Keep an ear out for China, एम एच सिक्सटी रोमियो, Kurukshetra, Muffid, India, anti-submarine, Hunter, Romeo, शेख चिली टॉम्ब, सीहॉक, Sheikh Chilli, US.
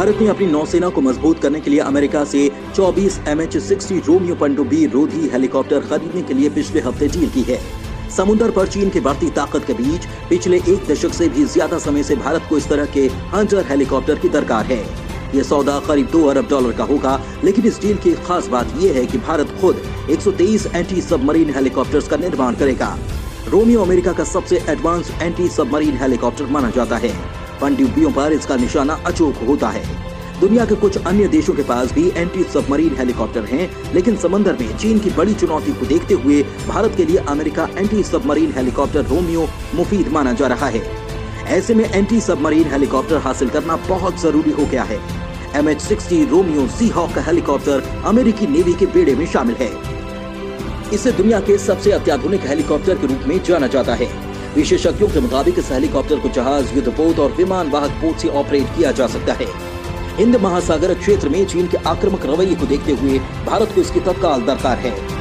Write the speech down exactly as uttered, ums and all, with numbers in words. भारत ने अपनी नौसेना को मजबूत करने के लिए अमेरिका से चौबीस एम एच सिक्सटी रोमियो पनडुब्बी रोधी हेलीकॉप्टर खरीदने के लिए पिछले हफ्ते डील की है। समुद्र पर चीन की बढ़ती ताकत के बीच पिछले एक दशक से भी ज्यादा समय से भारत को इस तरह के हंटर हेलीकॉप्टर की दरकार है। ये सौदा करीब दो अरब डॉलर का होगा, लेकिन इस डील की खास बात यह है कि भारत खुद एक सौ तेईस एंटी सबमरीन हेलीकॉप्टर्स का निर्माण करेगा। रोमियो अमेरिका का सबसे एडवांस एंटी सबमरीन हेलीकॉप्टर माना जाता है। पनडुब्बियों पर इसका निशाना अचूक होता है। दुनिया के कुछ अन्य देशों के पास भी एंटी सबमरीन हेलीकॉप्टर हैं, लेकिन समंदर में चीन की बड़ी चुनौती को देखते हुए भारत के लिए America anti submarine helicopter Romeo मुफीद माना जा रहा है। ऐसे में एंटी सबमरीन हेलीकॉप्टर हासिल करना बहुत जरूरी हो गया है। एम एच सिक्सटी रोमियो सीहॉक का हेलीकॉप्टर अमेरिकी नेवी के बेड़े में शामिल है। इसे दुनिया के सबसे अत्याधुनिक हेलीकॉप्टर के रूप में जाना जाता है। विशेषज्ञों के मुताबिक इस हेलीकॉप्टर को जहाज, युद्धपोत और विमान वाहक पोत से ऑपरेट किया जा सकता है। हिंद महासागर क्षेत्र में चीन के आक्रामक रवैये को देखते हुए भारत को इसकी तत्काल दरकार है।